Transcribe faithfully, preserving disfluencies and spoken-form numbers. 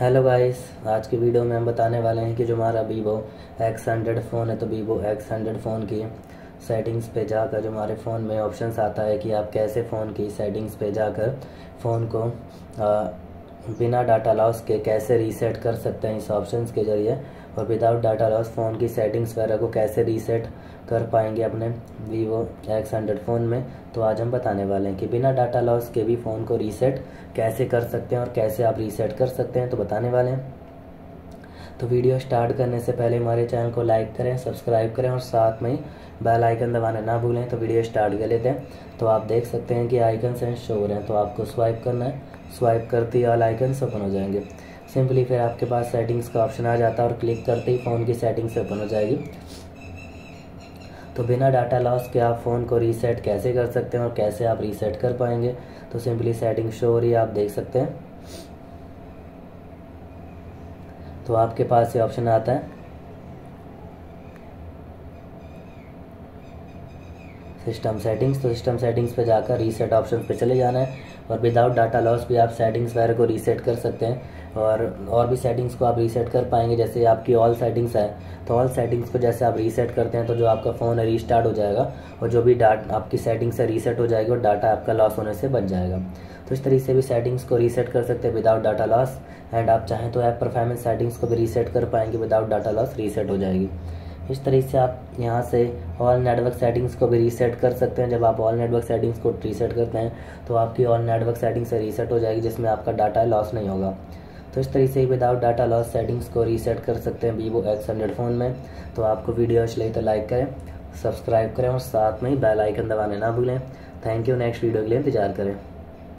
Hello guys, आज की video में हम बताने वाले हैं कि जो हमारा वीवो एक्स हंड्रेड फ़ोन है तो वीवो एक्स हंड्रेड फ़ोन की सेटिंग्स पे जाकर जो हमारे फ़ोन में ऑप्शंस आता है कि आप कैसे फ़ोन की सेटिंग्स पे जाकर फ़ोन को आ, बिना डाटा लॉस के कैसे रीसेट कर सकते हैं इस ऑप्शंस के ज़रिए, और विदाउट डाटा लॉस फ़ोन की सेटिंग्स वगैरह को कैसे रीसेट कर पाएंगे अपने वीवो एक्स हंड्रेड फ़ोन में। तो आज हम बताने वाले हैं कि बिना डाटा लॉस के भी फ़ोन को रीसेट कैसे कर सकते हैं और कैसे आप रीसेट कर सकते हैं, तो बताने वाले हैं। तो वीडियो स्टार्ट करने से पहले हमारे चैनल को लाइक करें, सब्सक्राइब करें और साथ में बेल आइकन दबाना ना भूलें। तो वीडियो स्टार्ट कर लेते हैं। तो आप देख सकते हैं कि आइकन से शो हो रहे हैं, तो आपको स्वाइप करना है। स्वाइप करते ही ऑल आइकन ओपन हो जाएंगे। सिंपली फिर आपके पास सेटिंग्स का ऑप्शन आ जाता है और क्लिक करते ही फ़ोन की सेटिंग्स ओपन हो जाएगी। तो बिना डाटा लॉस के आप फ़ोन को रीसेट कैसे कर सकते हैं और कैसे आप रीसेट कर पाएंगे। तो सिंपली सेटिंग शो हो रही है, आप देख सकते हैं। तो आपके पास ये ऑप्शन आता है सिस्टम सेटिंग्स। तो सिस्टम सेटिंग्स पे जाकर रीसेट ऑप्शन पे चले जाना है, और विदाउट डाटा लॉस भी आप सेटिंग्स वगैरह को रीसेट कर सकते हैं, और और भी सेटिंग्स को आप रीसेट कर पाएंगे। जैसे आपकी ऑल सेटिंग्स है, तो ऑल सेटिंग्स को जैसे आप रीसेट करते हैं तो जो आपका फ़ोन है रीस्टार्ट हो जाएगा, और जो भी डाटा आपकी सेटिंग्स है रीसेट हो जाएगी और डाटा आपका लॉस होने से बच जाएगा। तो इस तरीके से भी सेटिंग्स को रीसेट कर सकते हैं विदाउट डाटा लॉस। एंड आप चाहें तो ऐप परफॉर्मेंस सेटिंग्स को भी रीसेट कर पाएंगे, विदाउट डाटा लॉस रीसेट हो जाएगी। इस तरीके से आप यहाँ से ऑल नेटवर्क सेटिंग्स को भी रीसेट कर सकते हैं। जब आप ऑल नेटवर्क सेटिंग्स को रीसेट करते हैं तो आपकी ऑल नेटवर्क सेटिंग्स रीसेट हो जाएगी, जिसमें आपका डाटा लॉस नहीं होगा। तो इस तरीके से विदाउट डाटा लॉस सेटिंग्स को रीसेट कर सकते हैं वीवो एक्स हंड्रेड फ़ोन में। तो आपको वीडियो अच्छी लगी तो लाइक करें, सब्सक्राइब करें और साथ में ही बेल आइकन दबाने ना भूलें। Thank you. नेक्स्ट वीडियो के लिए इंतजार करें।